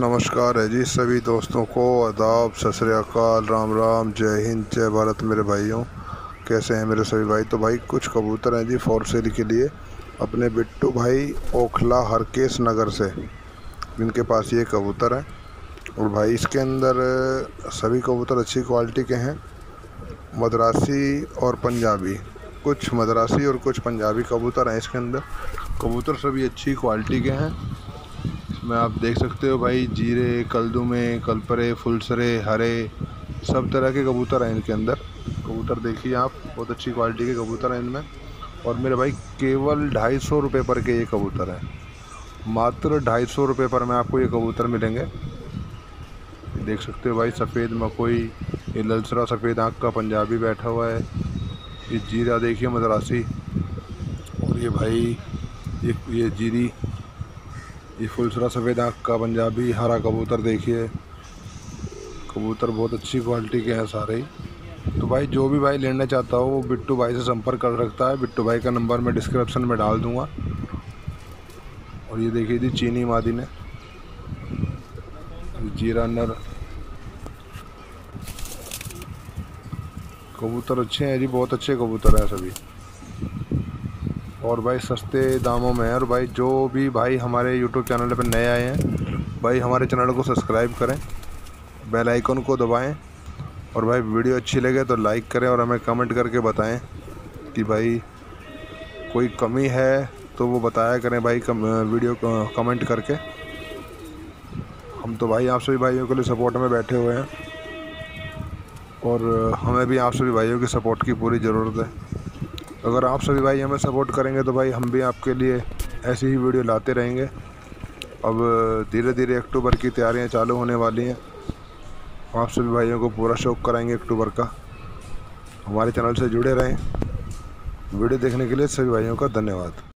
नमस्कार है जी सभी दोस्तों को, आदाब, सत श्री अकाल, राम राम, जय हिंद, जय भारत। मेरे भाइयों कैसे हैं मेरे सभी भाई। तो भाई कुछ कबूतर हैं जी फॉर सेल के लिए अपने बिट्टू भाई ओखला हरकेश नगर से, इनके पास ये कबूतर हैं। और भाई इसके अंदर सभी कबूतर अच्छी क्वालिटी के हैं, मद्रासी और पंजाबी, कुछ मद्रासी और कुछ पंजाबी कबूतर हैं इसके अंदर। कबूतर सभी अच्छी क्वालिटी के हैं इसमें, आप देख सकते हो भाई। जीरे, कलदुमे, कलपरे, फुलसरे, हरे, सब तरह के कबूतर हैं इनके अंदर। कबूतर देखिए आप, बहुत अच्छी क्वालिटी के कबूतर हैं इनमें। और मेरे भाई केवल 250 रुपये पर के ये कबूतर हैं, मात्र 250 रुपये पर में आपको ये कबूतर मिलेंगे। देख सकते हो भाई, सफ़ेद मकोई, ये ललसरा सफ़ेद आँख का पंजाबी बैठा हुआ है, ये जीरा देखिए मद्रासी, और ये भाई ये जीरी, ये फुलसरा सफ़ेद आँख का पंजाबी, हरा कबूतर देखिए। कबूतर बहुत अच्छी क्वालिटी के हैं सारे ही। तो भाई जो भी भाई लेना चाहता हो वो बिट्टू भाई से संपर्क कर सकता है। बिट्टू भाई का नंबर मैं डिस्क्रिप्शन में डाल दूँगा। और ये देखिए जी चीनी मादी ने, जीरा नर, कबूतर अच्छे हैं जी, बहुत अच्छे कबूतर हैं सभी। और भाई सस्ते दामों में है। और भाई जो भी भाई हमारे यूट्यूब चैनल पर नए आए हैं भाई, हमारे चैनल को सब्सक्राइब करें, बेल आइकन को दबाएं। और भाई वीडियो अच्छी लगे तो लाइक करें और हमें कमेंट करके बताएं कि भाई कोई कमी है तो वो बताया करें भाई वीडियो कमेंट करके। हम तो भाई आप सभी भाइयों के लिए सपोर्ट में बैठे हुए हैं और हमें भी आप सभी भाइयों की सपोर्ट की पूरी ज़रूरत है। अगर आप सभी भाई हमें सपोर्ट करेंगे तो भाई हम भी आपके लिए ऐसी ही वीडियो लाते रहेंगे। अब धीरे धीरे अक्टूबर की तैयारियां चालू होने वाली हैं, आप सभी भाइयों को पूरा शौक़ कराएंगे अक्टूबर का। हमारे चैनल से जुड़े रहें। वीडियो देखने के लिए सभी भाइयों का धन्यवाद।